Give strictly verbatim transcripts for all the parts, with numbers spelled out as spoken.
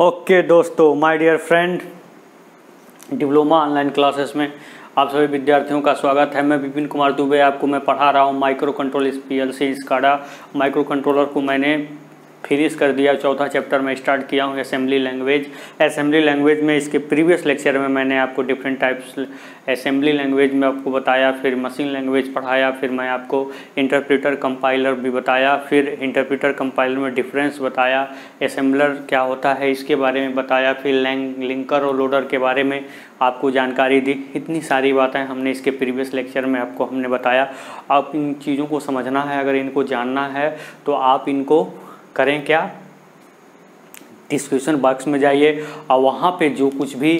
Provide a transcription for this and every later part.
Okay okay, दोस्तों my dear friend, diploma online classes में आप सभी विद्यार्थियों का स्वागत है। मैं विपिन कुमार दुबे आपको मैं पढ़ा रहा हूँ micro control P L C SCADA microcontroller को मैंने फिनिश कर दिया। चौथा चैप्टर में स्टार्ट किया हूँ असेंबली लैंग्वेज। असेंबली लैंग्वेज में इसके प्रीवियस लेक्चर में मैंने आपको डिफरेंट टाइप्स असेंबली लैंग्वेज में आपको बताया, फिर मशीन लैंग्वेज पढ़ाया, फिर मैं आपको इंटरप्रेटर कंपाइलर भी बताया, फिर इंटरप्रेटर कंपाइलर में डिफरेंस बताया, असेंबलर क्या होता है इसके बारे में बताया, फिर लैंग लिंकर और लोडर के बारे में आपको जानकारी दी। इतनी सारी बातें हमने इसके प्रीवियस लेक्चर में आपको हमने बताया। आप इन चीज़ों को समझना है, अगर इनको जानना है तो आप इनको करें क्या, डिस्क्रिप्शन बॉक्स में जाइए और वहाँ पे जो कुछ भी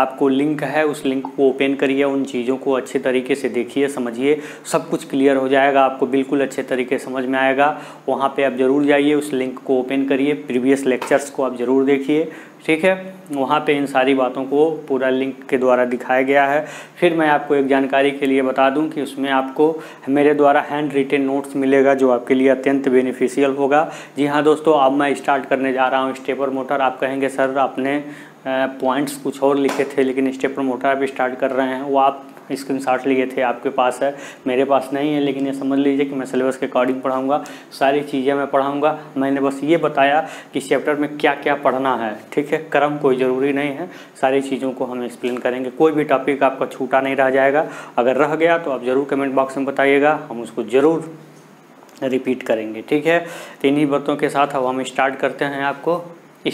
आपको लिंक है उस लिंक को ओपन करिए, उन चीज़ों को अच्छे तरीके से देखिए, समझिए, सब कुछ क्लियर हो जाएगा, आपको बिल्कुल अच्छे तरीके समझ में आएगा। वहाँ पे आप ज़रूर जाइए, उस लिंक को ओपन करिए, प्रीवियस लेक्चर्स को आप ज़रूर देखिए, ठीक है। वहाँ पे इन सारी बातों को पूरा लिंक के द्वारा दिखाया गया है। फिर मैं आपको एक जानकारी के लिए बता दूं कि उसमें आपको मेरे द्वारा हैंड रिटेन नोट्स मिलेगा जो आपके लिए अत्यंत बेनिफिशियल होगा। जी हाँ दोस्तों, अब मैं स्टार्ट करने जा रहा हूँ स्टेपर मोटर। आप कहेंगे सर आपने पॉइंट्स कुछ और लिखे थे लेकिन स्टेपर मोटर आप स्टार्ट कर रहे हैं, वो आप स्क्रीनशॉट लिए थे, आपके पास है, मेरे पास नहीं है। लेकिन ये समझ लीजिए कि मैं सिलेबस के अकॉर्डिंग पढ़ाऊँगा, सारी चीज़ें मैं पढ़ाऊँगा। मैंने बस ये बताया कि इस चैप्टर में क्या क्या पढ़ना है, ठीक है। क्रम कोई ज़रूरी नहीं है, सारी चीज़ों को हम एक्सप्लेन करेंगे, कोई भी टॉपिक आपका छूटा नहीं रह जाएगा। अगर रह गया तो आप ज़रूर कमेंट बॉक्स में बताइएगा, हम उसको ज़रूर रिपीट करेंगे, ठीक है। तो इन्हीं बातों के साथ अब हम स्टार्ट करते हैं आपको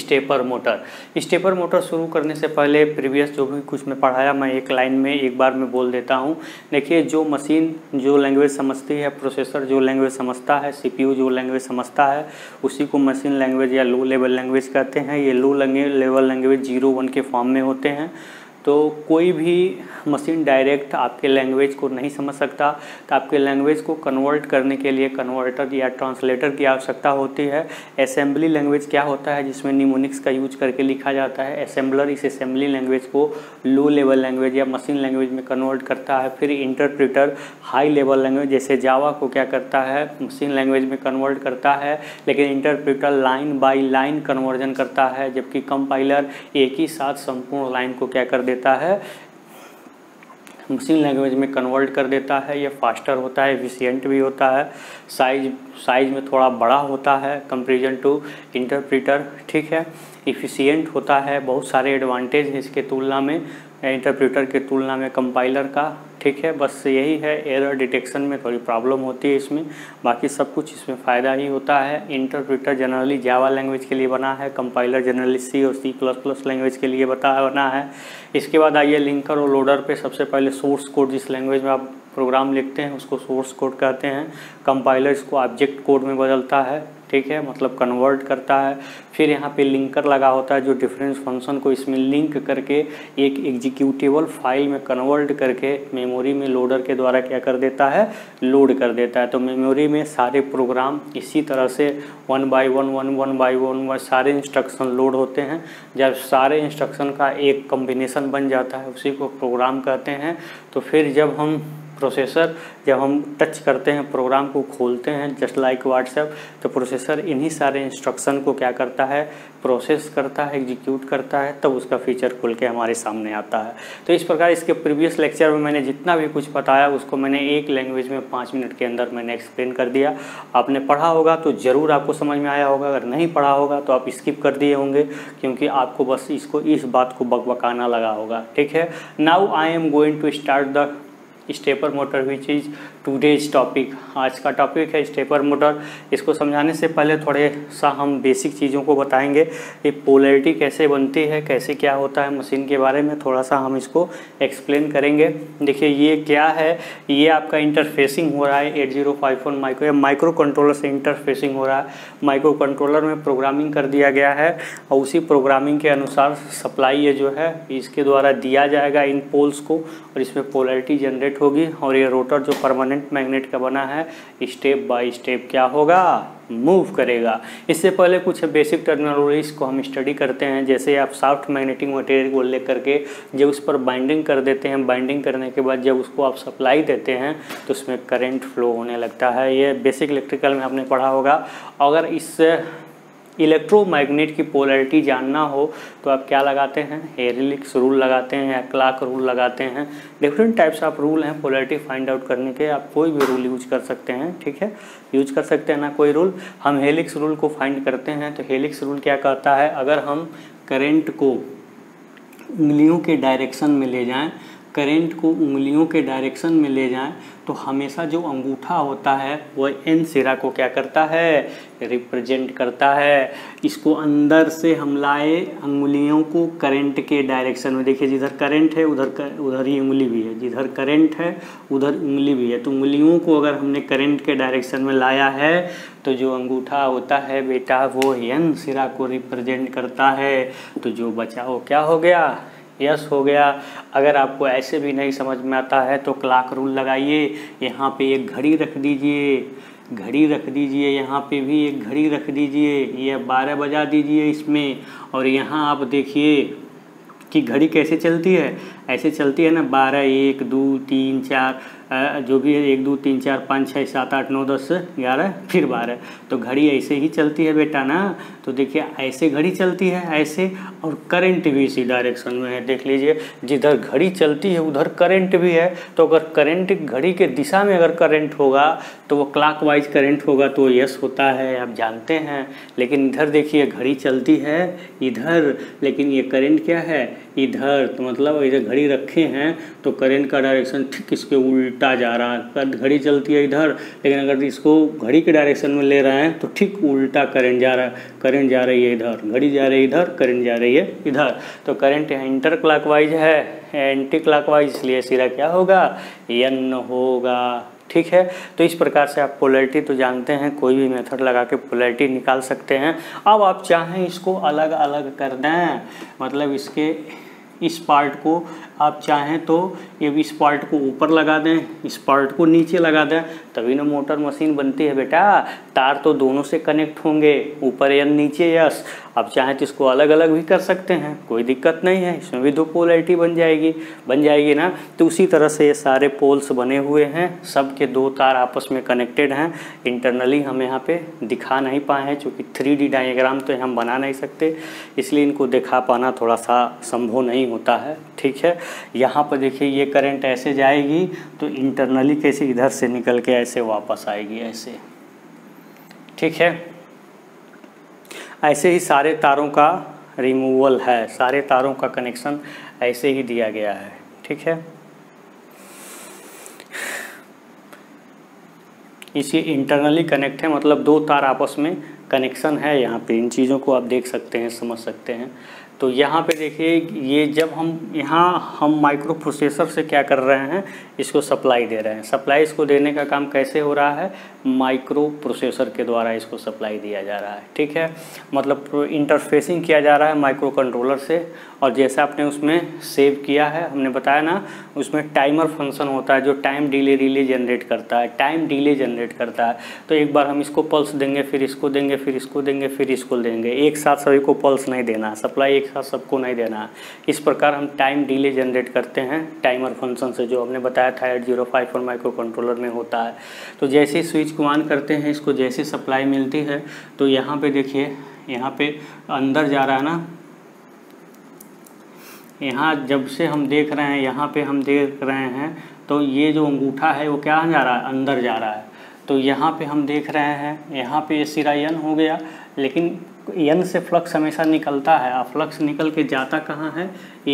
स्टेपर मोटर। स्टेपर मोटर शुरू करने से पहले प्रीवियस जो भी कुछ मैं पढ़ाया मैं एक लाइन में एक बार मैं बोल देता हूँ। देखिए, जो मशीन जो लैंग्वेज समझती है, प्रोसेसर जो लैंग्वेज समझता है, सीपीयू जो लैंग्वेज समझता है, उसी को मशीन लैंग्वेज या लो लेवल लैंग्वेज कहते हैं। ये low level language zero one के फॉर्म में होते हैं। तो कोई भी मशीन डायरेक्ट आपके लैंग्वेज को नहीं समझ सकता, तो आपके लैंग्वेज को कन्वर्ट करने के लिए कन्वर्टर या ट्रांसलेटर की आवश्यकता होती है। असेंबली लैंग्वेज क्या होता है, जिसमें निमोनिक्स का यूज करके लिखा जाता है। असेंबलर इस असेंबली लैंग्वेज को लो लेवल लैंग्वेज या मशीन लैंग्वेज में कन्वर्ट करता है। फिर इंटरप्रेटर हाई लेवल लैंग्वेज जैसे जावा को क्या करता है, मशीन लैंग्वेज में कन्वर्ट करता है, लेकिन interpreter line by line conversion करता है, जबकि कंपाइलर एक ही साथ संपूर्ण लाइन को क्या कर देता है, मशीन लैंग्वेज में कन्वर्ट कर देता है। यह फास्टर होता है, एफिशिएंट भी होता है, साइज साइज में थोड़ा बड़ा होता है कंपैरिजन टू इंटरप्रेटर, ठीक है। एफिशिएंट होता है, बहुत सारे एडवांटेज हैं इसके तुलना में, इंटरप्रेटर के तुलना में कंपाइलर का, ठीक है। बस यही है, एरर डिटेक्शन में थोड़ी प्रॉब्लम होती है इसमें, बाकी सब कुछ इसमें फ़ायदा ही होता है। इंटरप्रेटर जनरली जावा लैंग्वेज के लिए बना है, कंपाइलर जनरली सी और सी प्लस प्लस लैंग्वेज के लिए बता बना है। इसके बाद आइए लिंकर और लोडर पे। सबसे पहले सोर्स कोड, जिस लैंग्वेज में आप प्रोग्राम लिखते हैं उसको सोर्स कोड कहते हैं। कंपाइलर इसको ऑब्जेक्ट कोड में बदलता है, ठीक है, मतलब कन्वर्ट करता है। फिर यहाँ पे लिंकर लगा होता है जो डिफरेंस फंक्शन को इसमें लिंक करके एक एग्जीक्यूटेबल फाइल में कन्वर्ट करके मेमोरी में लोडर के द्वारा क्या कर देता है, लोड कर देता है। तो मेमोरी में सारे प्रोग्राम इसी तरह से one by one one one by one one सारे इंस्ट्रक्शन लोड होते हैं। जब सारे इंस्ट्रक्शन का एक कम्बिनेशन बन जाता है उसी को प्रोग्राम कहते हैं। तो फिर जब हम प्रोसेसर जब हम टच करते हैं, प्रोग्राम को खोलते हैं, जस्ट लाइक व्हाट्सएप, तो प्रोसेसर इन्हीं सारे इंस्ट्रक्शन को क्या करता है, प्रोसेस करता है, एग्जीक्यूट करता है, तब उसका फीचर खुल के हमारे सामने आता है। तो इस प्रकार इसके प्रीवियस लेक्चर में मैंने जितना भी कुछ बताया उसको मैंने एक लैंग्वेज में पाँच मिनट के अंदर मैंने एक्सप्लेन कर दिया। आपने पढ़ा होगा तो ज़रूर आपको समझ में आया होगा, अगर नहीं पढ़ा होगा तो आप स्किप कर दिए होंगे, क्योंकि आपको बस इसको इस बात को बकबकाना लगा होगा, ठीक है। Now I am going to start the stepper motor which is today's topic. आज का टॉपिक है स्टेपर मोटर। इसको समझाने से पहले थोड़े सा हम बेसिक चीज़ों को बताएंगे कि पोलैरिटी कैसे बनती है, कैसे क्या होता है मशीन के बारे में थोड़ा सा हम इसको एक्सप्लेन करेंगे। देखिए ये क्या है, ये आपका इंटरफेसिंग हो रहा है eight zero five one micro microcontroller से इंटरफेसिंग हो रहा है। माइक्रो कंट्रोलर में प्रोग्रामिंग कर दिया गया है और उसी प्रोग्रामिंग के अनुसार सप्लाई ये जो है इसके द्वारा दिया जाएगा इन पोल्स को, और इसमें पोलैरिटी जनरेट होगी। और ये रोटर जो परमानेंट मैग्नेट का बना है स्टेप बाय स्टेप क्या होगा, मूव करेगा। इससे पहले कुछ बेसिक टर्मिनोलॉजीज को हम स्टडी करते हैं। जैसे आप सॉफ्ट मैग्नेटिक मटेरियल को ले करके जब उस पर बाइंडिंग कर देते हैं, बाइंडिंग करने के बाद जब उसको आप सप्लाई देते हैं तो उसमें करंट फ्लो होने लगता है। ये बेसिक इलेक्ट्रिकल में आपने पढ़ा होगा। अगर इस इलेक्ट्रोमैग्नेट की पोलैरिटी जानना हो तो आप क्या लगाते हैं, हेलिक्स रूल लगाते हैं या क्लॉक रूल लगाते हैं। डिफरेंट टाइप्स ऑफ रूल हैं पोलैरिटी फाइंड आउट करने के, आप कोई भी रूल यूज कर सकते हैं। ठीक है, यूज कर सकते हैं ना कोई रूल। हम हेलिक्स रूल को फाइंड करते हैं तो हेलिक्स रूल क्या कहता है, अगर हम करेंट को उंगलियों के डायरेक्शन में ले जाएँ करंट को उंगलियों के डायरेक्शन में ले जाएं तो हमेशा जो अंगूठा होता है वह एन सिरा को क्या करता है, रिप्रेजेंट करता है। इसको अंदर से हम लाए उंगलियों को करंट के डायरेक्शन में, देखिए जिधर करंट है उधर कर, उधर ही उंगली भी है, जिधर करंट है उधर उंगली भी है। तो उंगलियों को अगर हमने करंट के डायरेक्शन में लाया है तो जो अंगूठा होता है बेटा वो एन सिरा को रिप्रेजेंट करता है। तो जो बचा वो क्या हो गया, यस yes, हो गया। अगर आपको ऐसे भी नहीं समझ में आता है तो क्लॉक रूल लगाइए, यहाँ पे एक घड़ी रख दीजिए, घड़ी रख दीजिए, यहाँ पे भी एक घड़ी रख दीजिए, यह बारह बजा दीजिए इसमें। और यहाँ आप देखिए कि घड़ी कैसे चलती है, ऐसे चलती है ना, बारह एक दो तीन चार, जो भी है एक दो तीन चार पाँच छः सात आठ नौ दस ग्यारह फिर बारह, तो घड़ी ऐसे ही चलती है बेटा ना। तो देखिए ऐसे घड़ी चलती है ऐसे, और करंट भी इसी डायरेक्शन में है। देख लीजिए जिधर घड़ी चलती है उधर करंट भी है। तो अगर करंट घड़ी के दिशा में अगर करंट होगा तो वो क्लॉक वाइज करंट होगा तो यस होता है, आप जानते हैं। लेकिन इधर देखिए घड़ी चलती है इधर, लेकिन ये करंट क्या है इधर, तो मतलब इधर घड़ी रखे हैं तो करंट का डायरेक्शन ठीक इसके उल्टा जा रहा है। घड़ी चलती है इधर, लेकिन अगर इसको घड़ी के डायरेक्शन में ले रहे हैं तो ठीक उल्टा करंट जा रहा है, करंट जा रही है इधर, घड़ी जा रही है इधर, करंट जा रही है इधर। तो करंट इंटर क्लॉकवाइज है, एंटी क्लॉकवाइज, इसलिए सिरा क्या होगा, एन होगा। ठीक है, तो इस प्रकार से आप पोलैरिटी तो जानते हैं, कोई भी मेथड लगा के पोलैरिटी निकाल सकते हैं। अब आप चाहें इसको अलग अलग कर दें, मतलब इसके इस पार्ट को आप चाहें तो ये इस पार्ट को ऊपर लगा दें, इस पार्ट को नीचे लगा दें, तभी ना मोटर मशीन बनती है बेटा। तार तो दोनों से कनेक्ट होंगे, ऊपर या नीचे। यस, आप चाहें तो इसको अलग अलग भी कर सकते हैं, कोई दिक्कत नहीं है, इसमें भी दो पोलैरिटी बन जाएगी बन जाएगी ना। तो उसी तरह से ये सारे पोल्स बने हुए हैं, सबके दो तार आपस में कनेक्टेड हैं। इंटरनली हम यहाँ पर दिखा नहीं पाए हैं चूँकि थ्री डी डायग्राम तो हम बना नहीं सकते, इसलिए इनको दिखा पाना थोड़ा सा संभव नहीं होता है। ठीक है, यहाँ पर देखिए ये करंट ऐसे जाएगी तो इंटरनली कैसे इधर से निकल के ऐसे वापस आएगी, ऐसे। ठीक है, ऐसे ही सारे तारों का रिमूवल है, सारे तारों का कनेक्शन ऐसे ही दिया गया है। ठीक है, इसे इंटरनली कनेक्ट है, मतलब दो तार आपस में कनेक्शन है। यहाँ पे इन चीज़ों को आप देख सकते हैं, समझ सकते हैं। तो यहाँ पे देखिए ये जब हम यहाँ हम माइक्रो प्रोसेसर से क्या कर रहे हैं, इसको सप्लाई दे रहे हैं। सप्लाई इसको देने का काम कैसे हो रहा है, माइक्रो प्रोसेसर के द्वारा इसको सप्लाई दिया जा रहा है। ठीक है, मतलब इंटरफेसिंग किया जा रहा है माइक्रो कंट्रोलर से। और जैसे आपने उसमें सेव किया है, हमने बताया ना उसमें टाइमर फंक्शन होता है जो टाइम डिले डिले जनरेट करता है, टाइम डिले जनरेट करता है। तो एक बार हम इसको पल्स देंगे, फिर इसको देंगे, फिर इसको देंगे, फिर इसको देंगे। एक साथ सभी को पल्स नहीं देना, सप्लाई साथ सबको नहीं देना। इस प्रकार हम टाइम डिले जनरेट करते हैं टाइमर फंक्शन से, जो हमने बताया था eight zero five four microcontroller में होता है। तो जैसे स्विच को ऑन करते हैं, इसको जैसे सप्लाई मिलती है तो यहाँ पे देखिए, यहाँ पे अंदर जा रहा है ना, यहाँ जब से हम देख रहे हैं, यहाँ पे हम देख रहे हैं तो ये जो अंगूठा है वो क्या जा रहा है, अंदर जा रहा है। तो यहाँ पे हम देख रहे हैं, यहाँ पे सिरा एन हो गया, लेकिन एन से फ्लक्स हमेशा निकलता है। अब फ्लक्स निकल के जाता कहाँ है,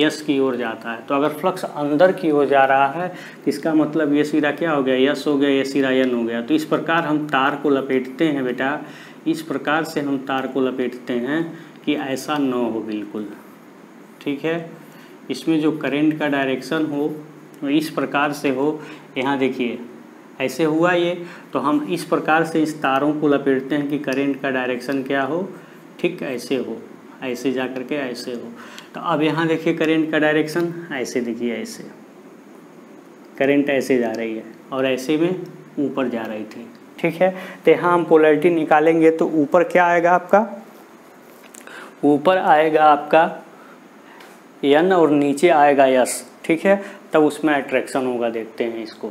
एस की ओर जाता है। तो अगर फ्लक्स अंदर की ओर जा रहा है इसका मतलब ये सिरा क्या हो गया, एस हो गया, ये सिरा एन हो गया। तो इस प्रकार हम तार को लपेटते हैं बेटा, इस प्रकार से हम तार को लपेटते हैं कि ऐसा न हो बिल्कुल। ठीक है, इसमें जो करंट का डायरेक्शन हो तो इस प्रकार से हो। यहाँ देखिए ऐसे हुआ ये, तो हम इस प्रकार से इस तारों को लपेटते हैं कि करंट का डायरेक्शन क्या हो, ठीक ऐसे हो, ऐसे जा करके ऐसे हो। तो अब यहाँ देखिए करंट का डायरेक्शन ऐसे, देखिए ऐसे करंट ऐसे जा रही है और ऐसे में ऊपर जा रही थी। ठीक है, तो यहाँ हम पोलैरिटी निकालेंगे तो ऊपर क्या आएगा आपका, ऊपर आएगा आपका एन और नीचे आएगा यस। ठीक है, तब उसमें अट्रैक्शन होगा, देखते हैं इसको।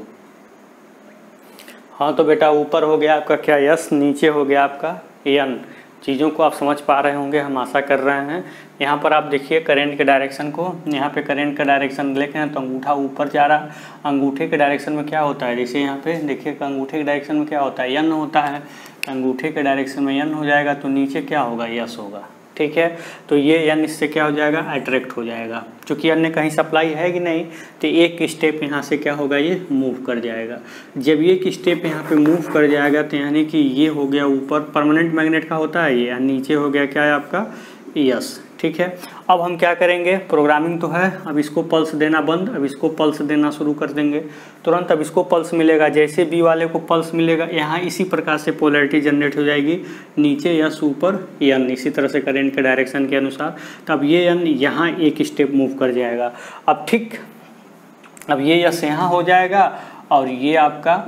हाँ, तो बेटा ऊपर हो गया आपका क्या यस, नीचे हो गया आपका एन। चीज़ों को आप समझ पा रहे होंगे, हम आशा कर रहे हैं। यहाँ पर आप देखिए करंट के डायरेक्शन को, यहाँ पे करंट का डायरेक्शन लेके हैं तो अंगूठा ऊपर जा रहा है। अंगूठे के डायरेक्शन में क्या होता है, जैसे यहाँ पे देखिए अंगूठे के डायरेक्शन में क्या होता है, यन होता है। अंगूठे के डायरेक्शन में यन हो जाएगा तो नीचे क्या होगा, यस होगा, ठीक है। तो ये यन इससे क्या हो जाएगा, अट्रैक्ट हो जाएगा। चूँकि यन में कहीं सप्लाई है कि नहीं, तो एक स्टेप यहाँ से क्या होगा, ये मूव कर जाएगा। जब ये एक स्टेप यहाँ पे मूव कर जाएगा तो यानी कि ये हो गया ऊपर परमानेंट मैग्नेट का होता है, ये नीचे हो गया क्या है आपका, यस, ठीक है। अब हम क्या करेंगे, प्रोग्रामिंग तो है, अब इसको पल्स देना बंद, अब इसको पल्स देना शुरू कर देंगे तुरंत। अब इसको पल्स मिलेगा, जैसे बी वाले को पल्स मिलेगा यहाँ इसी प्रकार से पोलैरिटी जनरेट हो जाएगी, नीचे यस ऊपर यन, इसी तरह से करेंट के डायरेक्शन के अनुसार। तब ये यन यहाँ एक स्टेप मूव कर जाएगा। अब ठीक, अब ये यस यहाँ हो जाएगा और ये आपका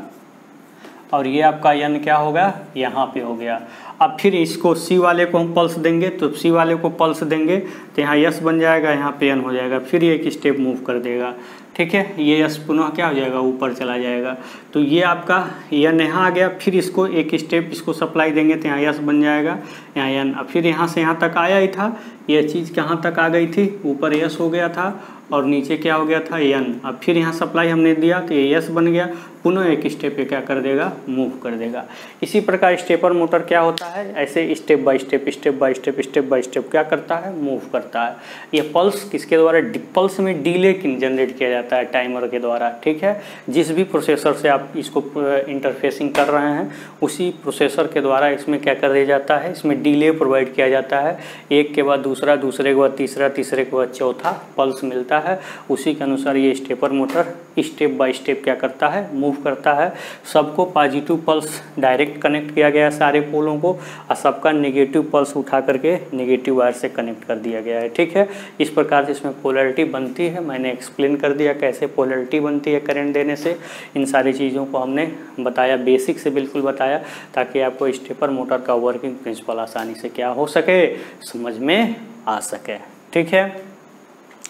और ये आपका यन क्या होगा, यहाँ पे हो गया। अब फिर इसको सी वाले को हम पल्स देंगे, तो सी वाले को पल्स देंगे तो यहाँ यस बन जाएगा, यहाँ पे यन हो जाएगा, फिर ये एक स्टेप मूव कर देगा, ठीक है। ये यस पुनः क्या हो जाएगा, ऊपर चला जाएगा। तो ये आपका यन यहाँ आ गया, फिर इसको एक स्टेप इसको सप्लाई देंगे तो यहाँ यस बन जाएगा, यहाँ यन। अब फिर यहाँ से यहाँ तक आया ही था, यह चीज़ कहाँ तक आ गई थी, ऊपर यस हो गया था और नीचे क्या हो गया था, यन। अब फिर यहाँ सप्लाई हमने दिया तो ये यस बन गया, पुनः एक स्टेप पे क्या कर देगा, मूव कर देगा। इसी प्रकार स्टेपर मोटर क्या होता है, ऐसे step by step step by step step by step क्या करता है, मूव करता है। ये पल्स किसके द्वारा, पल्स में डिले जनरेट किया जाता है टाइमर के द्वारा, ठीक है। जिस भी प्रोसेसर से आप इसको इंटरफेसिंग कर रहे हैं उसी प्रोसेसर के द्वारा इसमें क्या कर दिया जाता है, इसमें डिले प्रोवाइड किया जाता है। एक के बाद दूसरा, दूसरे के बाद तीसरा, तीसरे के बाद चौथा पल्स मिलता है, उसी के अनुसार ये stepper motor step by step क्या करता है, मूव करता है। सबको पॉजिटिव पल्स डायरेक्ट कनेक्ट किया गया है सारे पोलों को, और सबका नेगेटिव पल्स उठा करके नेगेटिव वायर से कनेक्ट कर दिया गया है, ठीक है। इस प्रकार से इसमें पोलैरिटी बनती है, मैंने एक्सप्लेन कर दिया कैसे पोलैरिटी बनती है करंट देने से। इन सारी चीज़ों को हमने बताया, बेसिक से बिल्कुल बताया, ताकि आपको स्टेपर मोटर का वर्किंग प्रिंसिपल आसानी से क्या हो सके, समझ में आ सके, ठीक है।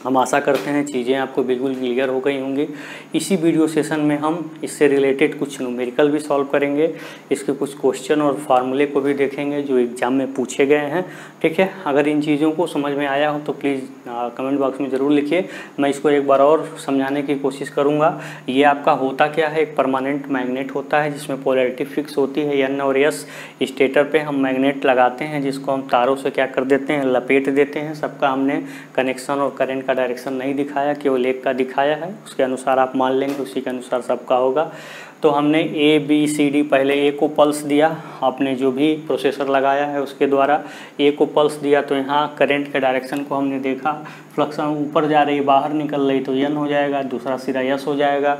हम आशा करते हैं चीज़ें आपको बिल्कुल क्लियर हो गई होंगी। इसी वीडियो सेशन में हम इससे रिलेटेड कुछ न्यूमेरिकल भी सॉल्व करेंगे, इसके कुछ क्वेश्चन और फार्मूले को भी देखेंगे जो एग्जाम में पूछे गए हैं, ठीक है। अगर इन चीज़ों को समझ में आया हो तो प्लीज़ कमेंट बॉक्स में ज़रूर लिखिए, मैं इसको एक बार और समझाने की कोशिश करूँगा। ये आपका होता क्या है, एक परमानेंट मैग्नेट होता है जिसमें पोलैरिटी फिक्स होती है, एन और एस। स्टेटर पर हम मैग्नेट लगाते हैं जिसको हम तारों से क्या कर देते हैं, लपेट देते हैं। सबका हमने कनेक्शन और करेंट डायरेक्शन नहीं दिखाया, केवल एक का दिखाया है, उसके अनुसार आप मान लेंगे, उसी के अनुसार सबका होगा। तो हमने ए बी सी डी, पहले ए को पल्स दिया, आपने जो भी प्रोसेसर लगाया है उसके द्वारा ए को पल्स दिया तो यहाँ करंट के डायरेक्शन को हमने देखा, फ्लक्स ऊपर जा रही बाहर निकल रही तो यन हो जाएगा, दूसरा सिरा यस हो जाएगा।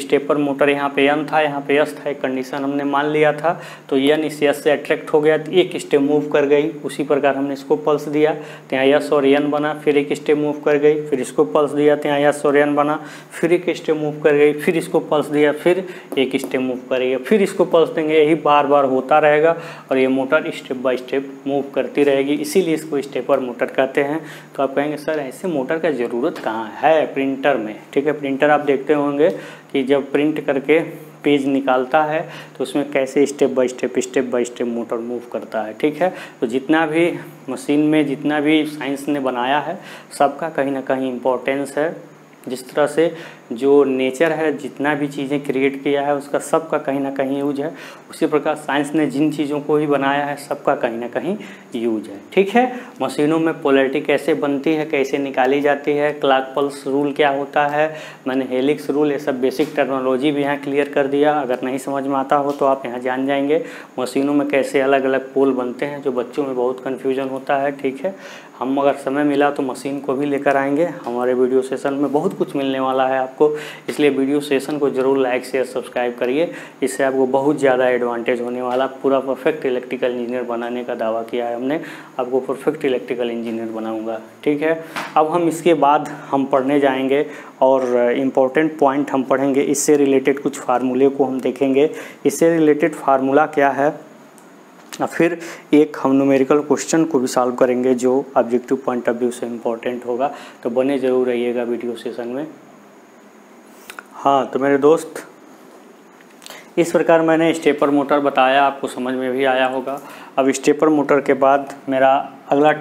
स्टेपर मोटर यहाँ पे यन था, यहाँ पे यस था, एक कंडीशन हमने मान लिया था तो यन इस यस से अट्रैक्ट हो गया तो एक स्टेप मूव कर गई। उसी प्रकार हमने इसको पल्स दिया तो यहाँ यस और यन बना, फिर एक स्टेप मूव कर गई, फिर इसको पल्स दिया तो यहाँ यस और यन बना, फिर एक स्टेप मूव कर गई, फिर इसको पल्स दिया, फिर एक स्टेप मूव करेगा, फिर इसको पल्स देंगे। यही बार बार होता रहेगा और ये motor step by step move करती रहेगी, इसीलिए इसको स्टेपर मोटर कहते हैं। तो आप कहेंगे सर ऐसे मोटर का ज़रूरत कहाँ है प्रिंटर में, ठीक है। प्रिंटर आप देखते होंगे कि जब प्रिंट करके पेज निकालता है तो उसमें कैसे step by step step by step motor move करता है, ठीक है। तो जितना भी मशीन में जितना भी साइंस ने बनाया है सबका कहीं ना कहीं इम्पोर्टेंस है। जिस तरह से जो नेचर है, जितना भी चीज़ें क्रिएट किया है उसका सबका कहीं ना कहीं यूज है, उसी प्रकार साइंस ने जिन चीज़ों को भी बनाया है सबका कहीं ना कहीं यूज है, ठीक है। मशीनों में पोलैरिटी कैसे बनती है, कैसे निकाली जाती है, क्लॉक पल्स रूल क्या होता है, मैंने हेलिक्स रूल, ये सब बेसिक टर्मिनोलॉजी भी यहाँ क्लियर कर दिया। अगर नहीं समझ में आता हो तो आप यहाँ जान जाएंगे मशीनों में कैसे अलग अलग पोल बनते हैं, जो बच्चों में बहुत कन्फ्यूजन होता है, ठीक है। हम अगर समय मिला तो मशीन को भी लेकर आएंगे, हमारे वीडियो सेशन में बहुत कुछ मिलने वाला है आपको, इसलिए वीडियो सेशन को ज़रूर लाइक शेयर सब्सक्राइब करिए, इससे आपको बहुत ज़्यादा एडवांटेज होने वाला। पूरा परफेक्ट इलेक्ट्रिकल इंजीनियर बनाने का दावा किया है हमने, आपको परफेक्ट इलेक्ट्रिकल इंजीनियर बनाऊंगा, ठीक है। अब हम इसके बाद हम पढ़ने जाएंगे और इम्पोर्टेंट पॉइंट हम पढ़ेंगे, इससे रिलेटेड कुछ फार्मूले को हम देखेंगे, इससे रिलेटेड फार्मूला क्या है, और फिर एक हम न्यूमेरिकल क्वेश्चन को भी सॉल्व करेंगे जो ऑब्जेक्टिव पॉइंट ऑफ व्यू से इम्पोर्टेंट होगा। तो बने ज़रूर रहिएगा वीडियो सेशन में। हाँ तो मेरे दोस्त, इस प्रकार मैंने स्टेपर मोटर बताया, आपको समझ में भी आया होगा। अब स्टेपर मोटर के बाद मेरा अगला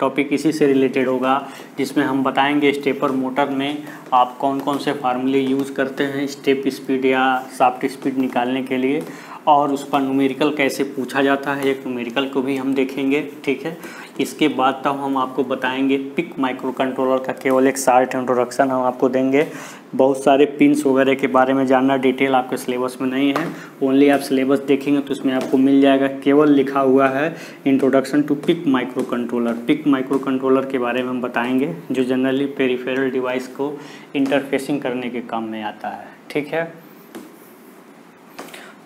टॉपिक इसी से रिलेटेड होगा, जिसमें हम बताएंगे स्टेपर मोटर में आप कौन कौन से फार्मूले यूज़ करते हैं स्टेप स्पीड या शाफ्ट स्पीड निकालने के लिए, और उस पर न्यूमेरिकल कैसे पूछा जाता है, एक न्यूमेरिकल को भी हम देखेंगे, ठीक है। इसके बाद तब हम आपको बताएंगे पिक माइक्रो कंट्रोलर का केवल एक शार्ट इंट्रोडक्शन हम आपको देंगे। बहुत सारे पिन्स वगैरह के बारे में जानना डिटेल आपके सिलेबस में नहीं है, ओनली आप सिलेबस देखेंगे तो उसमें आपको मिल जाएगा। केवल लिखा हुआ है introduction to PIC micro controller. PIC micro controller के बारे में हम बताएंगे, जो जनरली पेरिफेरल डिवाइस को इंटरफेसिंग करने के काम में आता है, ठीक है।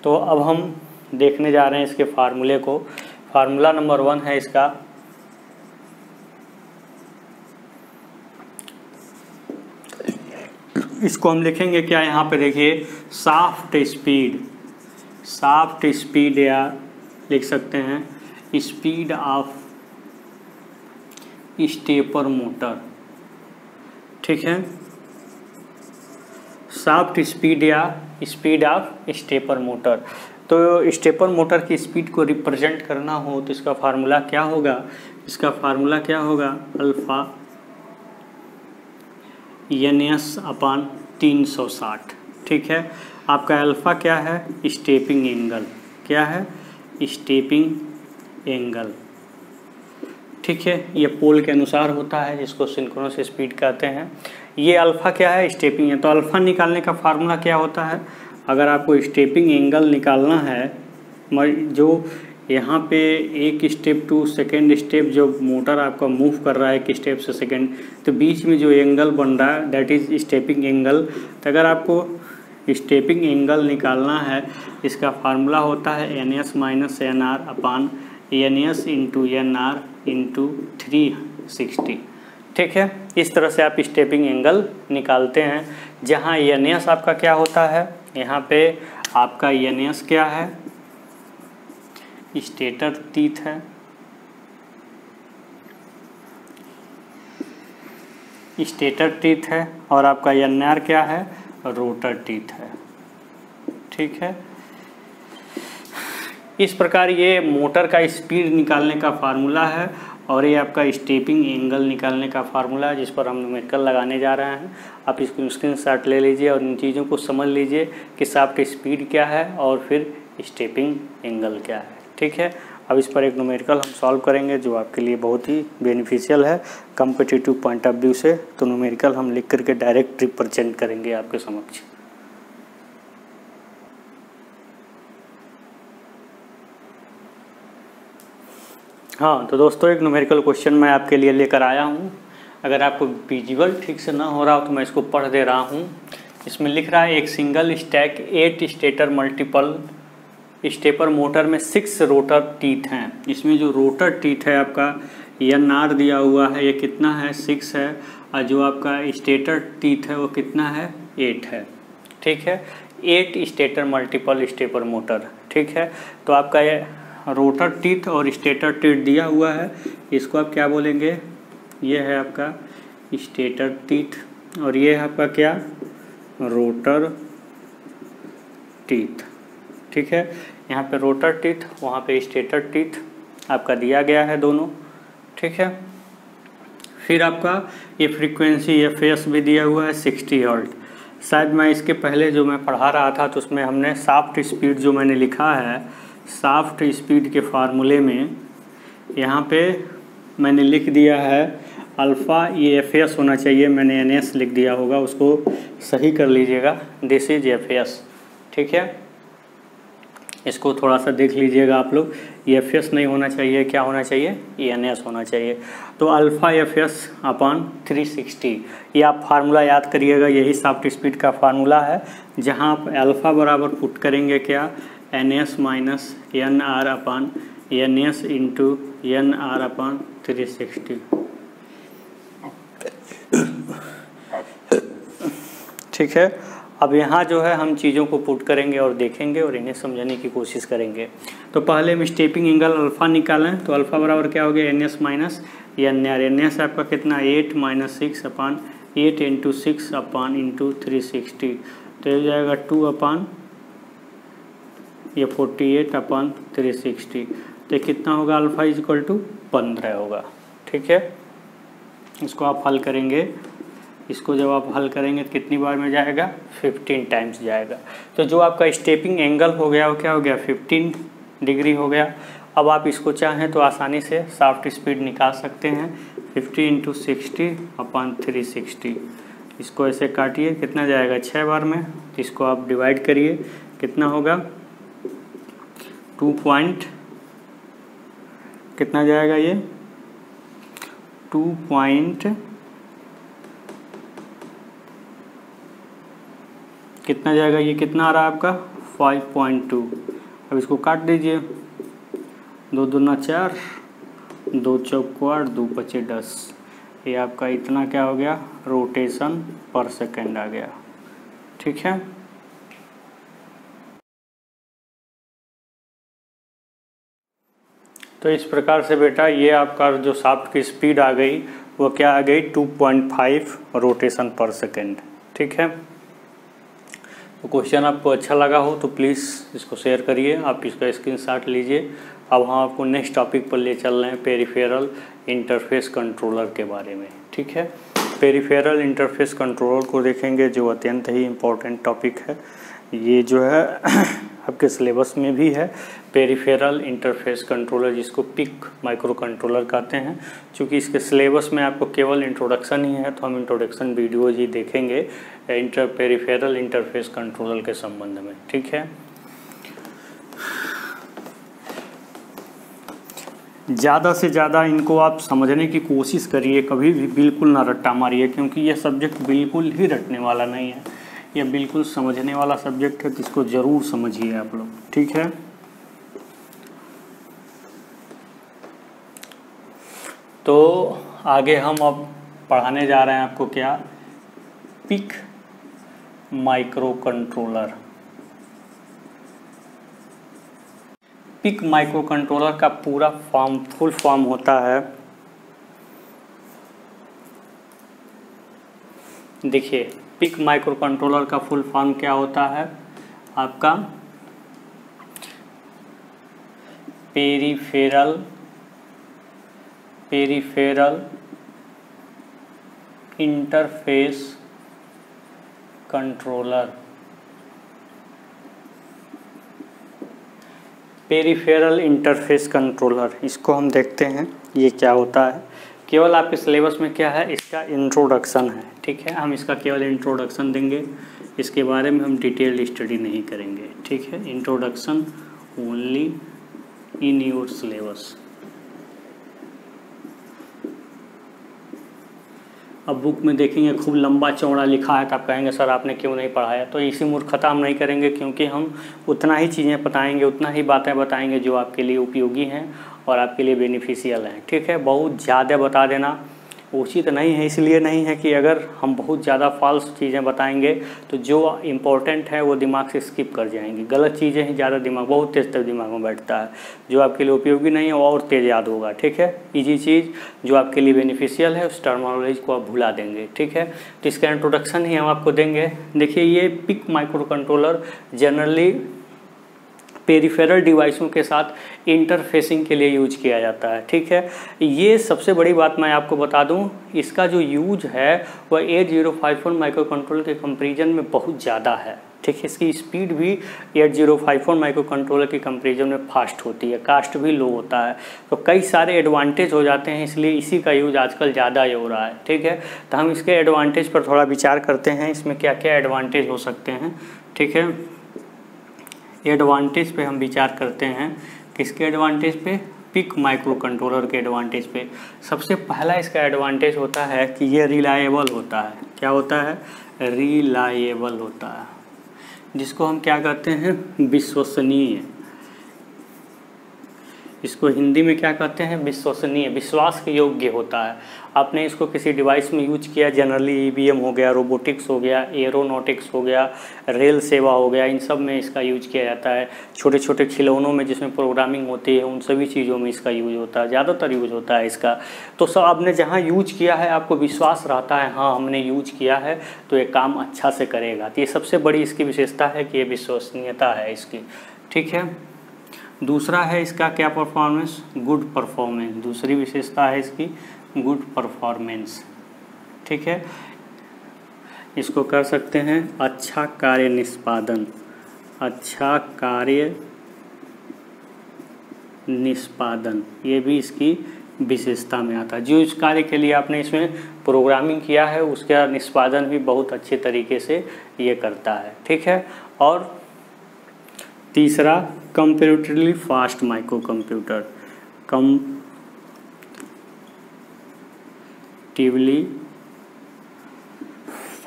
तो अब हम देखने जा रहे हैं इसके फार्मूले को। फार्मूला नंबर वन है इसका इसको हम लिखेंगे क्या, यहाँ पे देखिए शाफ्ट स्पीड, शाफ्ट स्पीड या लिख सकते हैं स्पीड ऑफ स्टेपर मोटर, ठीक है। शाफ्ट स्पीड या स्पीड ऑफ स्टेपर मोटर, तो स्टेपर मोटर की स्पीड को रिप्रेजेंट करना हो तो इसका फार्मूला क्या होगा, इसका फार्मूला क्या होगा, अल्फा एन एस अपान तीन सौ साठ, ठीक है। आपका अल्फा क्या है, स्टेपिंग एंगल, क्या है, स्टेपिंग एंगल, ठीक है। ये पोल के अनुसार होता है, जिसको सिंक्रोनस स्पीड कहते हैं। ये अल्फ़ा क्या है, स्टेपिंग है। तो अल्फ़ा निकालने का फार्मूला क्या होता है, अगर आपको स्टेपिंग एंगल निकालना है, जो यहाँ पे एक स्टेप टू सेकेंड स्टेप जो मोटर आपका मूव कर रहा है एक स्टेप से सेकेंड, तो बीच में जो एंगल बन रहा है दैट इज़ स्टेपिंग एंगल। तो अगर आपको स्टेपिंग एंगल निकालना है, इसका फार्मूला होता है N S minus N R upon N S into N R into three sixty, ठीक है। इस तरह से आप स्टेपिंग एंगल निकालते हैं, जहाँ एन एस आपका क्या होता है, यहाँ पे आपका एन एस क्या है, स्टेटर टीथ है, स्टेटर टीथ है, और आपका एन आर क्या है, रोटर टीथ है, ठीक है। इस प्रकार ये मोटर का स्पीड निकालने का फार्मूला है, और ये आपका स्टेपिंग एंगल निकालने का फार्मूला है, जिस पर हम न्यूमेरिकल लगाने जा रहे हैं। आप इसको स्क्रीनशॉट ले लीजिए और इन चीज़ों को समझ लीजिए कि शाफ्ट स्पीड क्या है और फिर स्टेपिंग एंगल क्या है, ठीक है। अब इस पर एक न्यूमेरिकल हम सॉल्व करेंगे, जो आपके लिए बहुत ही बेनिफिशियल है कॉम्पिटिटिव पॉइंट ऑफ व्यू से। तो न्यूमेरिकल हम लिख करके डायरेक्ट रिप्रेजेंट करेंगे आपके समक्ष। हाँ, तो दोस्तों एक न्यूमेरिकल क्वेश्चन मैं आपके लिए लेकर आया हूँ। अगर आपको विजुअल ठीक से ना हो रहा हो तो मैं इसको पढ़ दे रहा हूँ। इसमें लिख रहा है एक single stack eight stator multiple stepper motor में सिक्स रोटर टीथ हैं। इसमें जो रोटर टीथ है आपका एन आर दिया हुआ है, ये कितना है, सिक्स है, और जो आपका स्टेटर टीथ है वो कितना है, एट है, ठीक है। Eight stator multiple stepper motor, ठीक है। तो आपका ये रोटर टीथ और स्टेटर टीथ दिया हुआ है, इसको आप क्या बोलेंगे, ये है आपका स्टेटर टीथ और ये है आपका क्या, रोटर टीथ, ठीक है। यहाँ पे रोटर टीथ, वहाँ पे स्टेटर टीथ आपका दिया गया है दोनों, ठीक है। फिर आपका ये फ्रीक्वेंसी या फेस भी दिया हुआ है सिक्सटी हर्ट्ज। शायद मैं इसके पहले जो मैं पढ़ा रहा था तो उसमें हमने शाफ्ट स्पीड जो मैंने लिखा है, शाफ्ट स्पीड के फार्मूले में यहाँ पे मैंने लिख दिया है अल्फ़ा, ये एफ एस होना चाहिए, मैंने एन एस लिख दिया होगा, उसको सही कर लीजिएगा, दिस इज एफ एस, ठीक है। इसको थोड़ा सा देख लीजिएगा आप लोग, एफ एस नहीं होना चाहिए, क्या होना चाहिए, एन एस होना चाहिए। तो alpha F S upon three sixty, ये आप फार्मूला याद करिएगा, यही शाफ्ट स्पीड का फार्मूला है, जहाँ आप अल्फ़ा बराबर पुट करेंगे क्या, N S minus N R upon N S into N R upon three sixty, ठीक है। अब यहाँ जो है हम चीज़ों को पुट करेंगे और देखेंगे और इन्हें समझने की कोशिश करेंगे। तो पहले हम स्टेपिंग एंगल अल्फ़ा निकालें, तो अल्फ़ा बराबर क्या हो गया, N S minus N R, N S आपका कितना, eight minus six upon eight into six upon into three sixty, तो हो जाएगा टू अपान ये forty eight upon three sixty तो कितना होगा, अल्फा इज इक्वल टू पंद्रह होगा। ठीक है, इसको आप हल करेंगे, इसको जब आप हल करेंगे तो कितनी बार में जाएगा, फिफ्टीन टाइम्स जाएगा। तो जो आपका स्टेपिंग एंगल हो गया वो क्या हो गया, फिफ्टीन डिग्री हो गया। अब आप इसको चाहें तो आसानी से शाफ्ट स्पीड निकाल सकते हैं, fifty into sixty upon three sixty. इसको ऐसे काटिए, कितना जाएगा छः बार में, इसको आप डिवाइड करिए, कितना होगा टू पॉइंट कितना जाएगा ये टू पॉइंट कितना जाएगा, ये कितना आ रहा है आपका फाइव पॉइंट टू। अब इसको काट दीजिए, दो दूना चार, दो चौक आठ, दो पचे दस, ये आपका इतना क्या हो गया रोटेशन पर सेकेंड आ गया। ठीक है, तो इस प्रकार से बेटा ये आपका जो शाफ्ट की स्पीड आ गई वो क्या आ गई टू पॉइंट फाइव रोटेशन पर सेकेंड। ठीक है, तो क्वेश्चन आपको अच्छा लगा हो तो प्लीज़ इसको शेयर करिए, आप इसका स्क्रीनशॉट लीजिए। अब हम आपको नेक्स्ट टॉपिक पर ले चल रहे हैं पेरिफेरल इंटरफेस कंट्रोलर के बारे में। ठीक है, पेरिफेरल इंटरफेस कंट्रोलर को देखेंगे जो अत्यंत ही इम्पोर्टेंट टॉपिक है, ये जो है आपके सिलेबस में भी है। पेरिफेरल इंटरफेस कंट्रोलर जिसको पिक माइक्रो कंट्रोलर कहते हैं, क्योंकि इसके सिलेबस में आपको केवल इंट्रोडक्शन ही है तो हम इंट्रोडक्शन वीडियोज ही देखेंगे इंटर पेरिफेरल इंटरफेस कंट्रोलर के संबंध में। ठीक है, ज़्यादा से ज़्यादा इनको आप समझने की कोशिश करिए, कभी भी बिल्कुल ना रट्टा मारिए, क्योंकि ये सब्जेक्ट बिल्कुल ही रटने वाला नहीं है, ये बिल्कुल समझने वाला सब्जेक्ट है, तो इसको ज़रूर समझिए आप लोग। ठीक है, तो आगे हम अब पढ़ाने जा रहे हैं आपको क्या, PIC micro controller. PIC micro controller का पूरा फॉर्म फुल फॉर्म होता है, देखिए पिक माइक्रो कंट्रोलर का फुल फॉर्म क्या होता है आपका, peripheral peripheral interface controller. Peripheral interface controller इसको हम देखते हैं ये क्या होता है। केवल आपके सिलेबस में क्या है, इसका इंट्रोडक्शन है। ठीक है, हम इसका केवल इंट्रोडक्शन देंगे, इसके बारे में हम डिटेल स्टडी नहीं करेंगे। ठीक है, introduction only in your syllabus. अब बुक में देखेंगे खूब लंबा चौड़ा लिखा है तो आप कहेंगे सर आपने क्यों नहीं पढ़ाया, तो इसी मूर्खता हम नहीं करेंगे, क्योंकि हम उतना ही चीज़ें बताएंगे, उतना ही बातें बताएंगे जो आपके लिए उपयोगी हैं और आपके लिए बेनिफिशियल हैं। ठीक है, बहुत ज़्यादा बता देना उचित नहीं है, इसलिए नहीं है कि अगर हम बहुत ज़्यादा फॉल्स चीज़ें बताएंगे तो जो इम्पोर्टेंट है वो दिमाग से स्किप कर जाएंगी, गलत चीज़ें ही ज़्यादा दिमाग, बहुत तेज़ तक दिमाग में बैठता है, जो आपके लिए उपयोगी नहीं है वो और तेज़ याद होगा। ठीक है, इजी चीज़ जो आपके लिए बेनिफिशियल है उस टर्मिनोलॉजी को आप भुला देंगे। ठीक है, तो इसका इंट्रोडक्शन ही हम आपको देंगे। देखिए, ये PIC micro controller generally peripheral डिवाइसों के साथ इंटरफेसिंग के लिए यूज किया जाता है। ठीक है, ये सबसे बड़ी बात मैं आपको बता दूं, इसका जो यूज है वह eight zero five one micro controller के कंपैरिजन में बहुत ज़्यादा है। ठीक है, इसकी स्पीड भी eight zero five one micro controller के कंपैरिजन में फास्ट होती है, कास्ट भी लो होता है, तो कई सारे एडवांटेज हो जाते हैं, इसलिए इसी का यूज आजकल ज़्यादा ही हो रहा है। ठीक है, तो हम इसके एडवांटेज पर थोड़ा विचार करते हैं, इसमें क्या क्या एडवांटेज हो सकते हैं। ठीक है, एडवांटेज पे हम विचार करते हैं, किसके एडवांटेज पे, पिक माइक्रो कंट्रोलर के एडवांटेज पे। सबसे पहला इसका एडवांटेज होता है कि ये रिलायबल होता है। क्या होता है, रिलायबल होता है, जिसको हम क्या कहते हैं, विश्वसनीय। इसको हिंदी में क्या कहते हैं, विश्वसनीय, विश्वास के योग्य होता है। आपने इसको किसी डिवाइस में यूज किया, जनरली ईवीएम हो गया, रोबोटिक्स हो गया, एरोनॉटिक्स हो गया, रेल सेवा हो गया, इन सब में इसका यूज किया जाता है। छोटे छोटे खिलौनों में जिसमें प्रोग्रामिंग होती है, उन सभी चीज़ों में इसका यूज होता है, ज़्यादातर यूज होता है इसका। तो सब आपने जहाँ यूज किया है आपको विश्वास रहता है, हाँ हमने यूज किया है तो ये काम अच्छा से करेगा। तो ये सबसे बड़ी इसकी विशेषता है कि ये विश्वसनीयता है इसकी। ठीक है। दूसरा है इसका क्या परफॉर्मेंस, गुड परफॉर्मेंस, दूसरी विशेषता है इसकी गुड परफॉर्मेंस, ठीक है। इसको कह सकते हैं अच्छा कार्य निष्पादन, अच्छा कार्य निष्पादन, ये भी इसकी विशेषता में आता है। जो इस कार्य के लिए आपने इसमें प्रोग्रामिंग किया है उसका निष्पादन भी बहुत अच्छे तरीके से ये करता है, ठीक है। और तीसरा computerly fast micro computer, computerly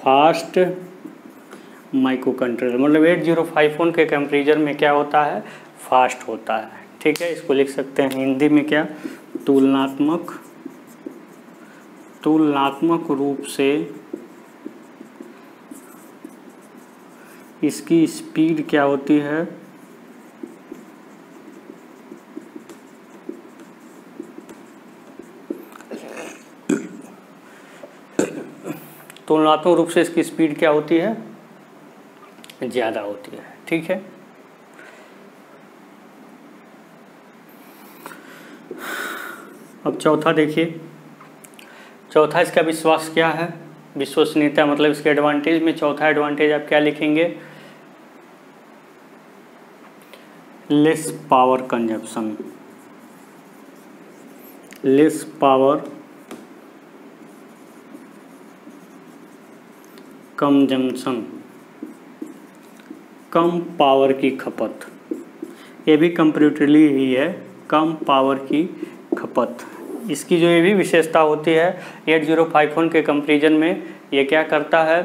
fast micro controller, मतलब एट ज़ीरो फाइव वन के कंपैरिजन में क्या होता है, फास्ट होता है, ठीक है। इसको लिख सकते हैं हिंदी में क्या, तुलनात्मक, तुलनात्मक रूप से इसकी स्पीड क्या होती है, तुलनात्मक रूप से इसकी स्पीड क्या होती है, ज़्यादा होती है, ठीक है। अब चौथा देखिए, चौथा इसका विश्वास क्या है, विश्वसनीयता, मतलब इसके एडवांटेज में चौथा एडवांटेज आप क्या लिखेंगे, less power consumption, less power consumption, कम पावर की खपत, ये भी कंप्यूटरली ही है, कम पावर की खपत, इसकी जो ये भी विशेषता होती है एट ज़ीरो फाइव वन के कंपैरिजन में ये क्या करता है,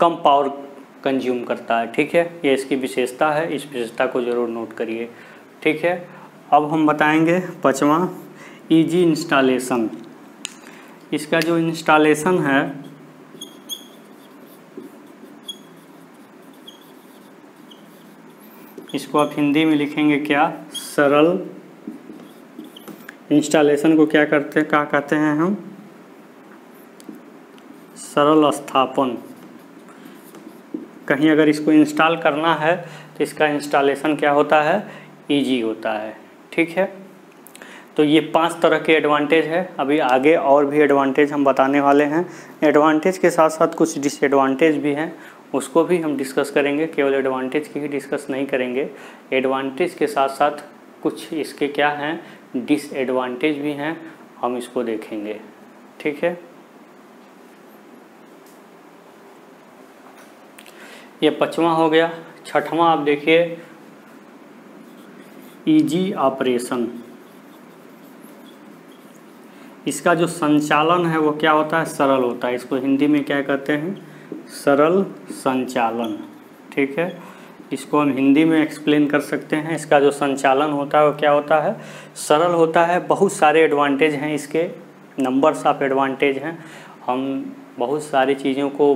कम पावर कंज्यूम करता है, ठीक है। ये इसकी विशेषता है, इस विशेषता को जरूर नोट करिए, ठीक है। अब हम बताएंगे पाँचवा, इजी इंस्टॉलेशन, इसका जो इंस्टॉलेशन है इसको आप हिंदी में लिखेंगे क्या, सरल इंस्टॉलेशन को क्या करते क्या कहते हैं हम, सरल स्थापन। कहीं अगर इसको इंस्टॉल करना है तो इसका इंस्टॉलेशन क्या होता है, इजी होता है, ठीक है। तो ये पांच तरह के एडवांटेज है, अभी आगे और भी एडवांटेज हम बताने वाले हैं। एडवांटेज के साथ साथ कुछ डिसएडवांटेज भी हैं, उसको भी हम डिस्कस करेंगे, केवल एडवांटेज की ही डिस्कस नहीं करेंगे। एडवांटेज के साथ साथ कुछ इसके क्या हैं, डिसएडवांटेज भी हैं, हम इसको देखेंगे, ठीक है। ये पाँचवा हो गया। छठवां आप देखिए, ईजी ऑपरेशन, इसका जो संचालन है वो क्या होता है, सरल होता है, इसको हिंदी में क्या कहते हैं, सरल संचालन, ठीक है। इसको हम हिंदी में एक्सप्लेन कर सकते हैं, इसका जो संचालन होता है वो क्या होता है, सरल होता है। बहुत सारे एडवांटेज हैं इसके, नंबर्स ऑफ एडवांटेज हैं, हम बहुत सारी चीज़ों को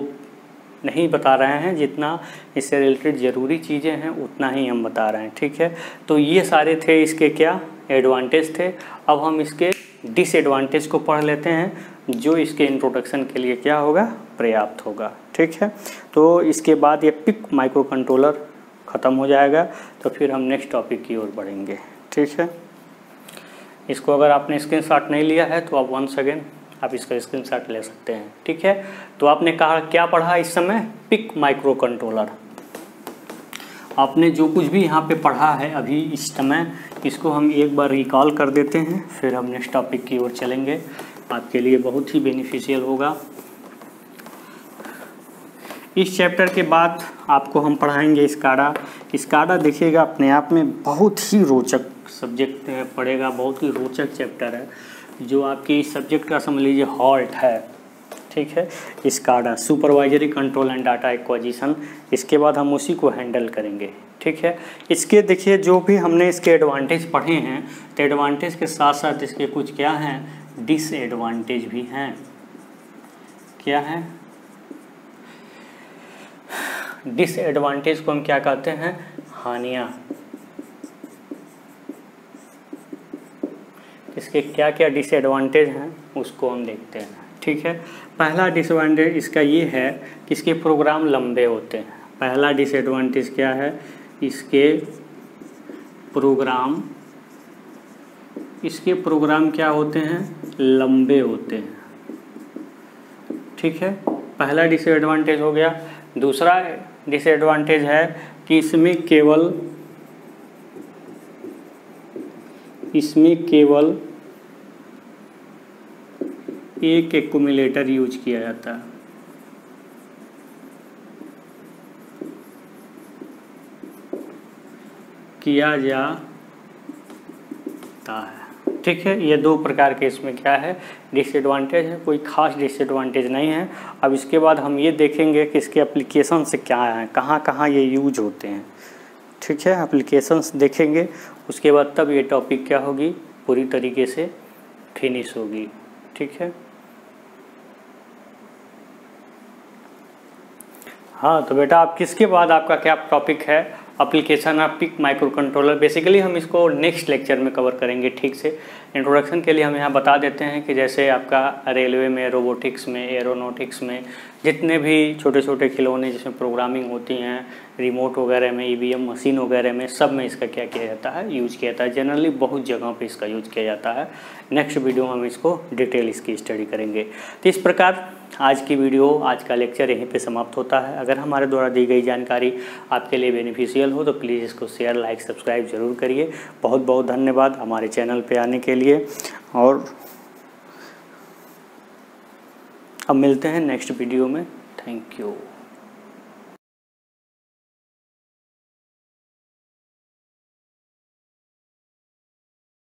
नहीं बता रहे हैं, जितना इससे रिलेटेड ज़रूरी चीज़ें हैं उतना ही हम बता रहे हैं, ठीक है। तो ये सारे थे इसके क्या एडवांटेज थे। अब हम इसके डिसएडवांटेज को पढ़ लेते हैं, जो इसके इंट्रोडक्शन के लिए क्या होगा, पर्याप्त होगा, ठीक है। तो इसके बाद ये पिक माइक्रो कंट्रोलर ख़त्म हो जाएगा, तो फिर हम नेक्स्ट टॉपिक की ओर बढ़ेंगे, ठीक है। इसको अगर आपने स्क्रीनशॉट नहीं लिया है तो आप वंस अगेन आप इसका स्क्रीनशॉट ले सकते हैं, ठीक है। तो आपने कहा क्या पढ़ा इस समय, पिक माइक्रो कंट्रोलर। आपने जो कुछ भी यहाँ पे पढ़ा है अभी इस समय, इसको हम एक बार रिकॉल कर देते हैं, फिर हम नेक्स्ट टॉपिक की ओर चलेंगे, आपके लिए बहुत ही बेनिफिशियल होगा। इस चैप्टर के बाद आपको हम पढ़ाएंगे स्काडा। स्काडा देखिएगा अपने आप में बहुत ही रोचक सब्जेक्ट पड़ेगा, बहुत ही रोचक चैप्टर है, जो आपके इस सब्जेक्ट का समझ लीजिए हॉल्ट है, ठीक है। SCADA, supervisory control and data acquisition, इसके बाद हम उसी को हैंडल करेंगे, ठीक है। इसके देखिए जो भी हमने इसके एडवांटेज पढ़े हैं, तो एडवांटेज के साथ साथ इसके कुछ क्या हैं, डिसएडवांटेज भी हैं। क्या है डिसएडवांटेज को हम क्या कहते हैं, हानियाँ, इसके क्या क्या डिसएडवांटेज हैं उसको हम देखते हैं, ठीक है। पहला डिसएडवांटेज इसका ये है कि इसके प्रोग्राम लंबे होते हैं, पहला डिसएडवांटेज क्या है, इसके प्रोग्राम इसके प्रोग्राम क्या होते हैं, लंबे होते हैं। ठीक है, पहला डिसएडवांटेज हो गया। दूसरा डिसएडवांटेज है कि इसमें केवल इसमें केवल एक एक्यूमुलेटर यूज किया जाता है। किया जाता है ठीक है, ये दो प्रकार के इसमें क्या है, डिसएडवांटेज है। कोई खास डिसएडवांटेज नहीं है। अब इसके बाद हम ये देखेंगे कि इसके एप्लीकेशन से क्या है, कहाँ कहाँ ये यूज होते हैं। ठीक है, एप्लीकेशंस देखेंगे, उसके बाद तब ये टॉपिक क्या होगी, पूरी तरीके से फिनिश होगी। ठीक है, हाँ तो बेटा आप किसके बाद आपका क्या टॉपिक है, application of PIC micro controller. Basically हम इसको नेक्स्ट लेक्चर में कवर करेंगे। ठीक से इंट्रोडक्शन के लिए हम यहाँ बता देते हैं कि जैसे आपका रेलवे में, रोबोटिक्स में, एरोनॉटिक्स में जितने भी छोटे छोटे खिलौने जिसमें प्रोग्रामिंग होती हैं, रिमोट वगैरह में, ई वी एम मशीन वगैरह में, सब में इसका क्या किया जाता है, यूज किया जाता है। जनरली बहुत जगहों पे इसका यूज किया जाता है। नेक्स्ट वीडियो में हम इसको डिटेल इसकी स्टडी करेंगे। तो इस प्रकार आज की वीडियो, आज का लेक्चर यहीं पे समाप्त होता है। अगर हमारे द्वारा दी गई जानकारी आपके लिए बेनिफिशियल हो तो प्लीज़ इसको शेयर, लाइक, सब्सक्राइब जरूर करिए। बहुत बहुत धन्यवाद हमारे चैनल पे आने के लिए, और अब मिलते हैं नेक्स्ट वीडियो में। Thank you.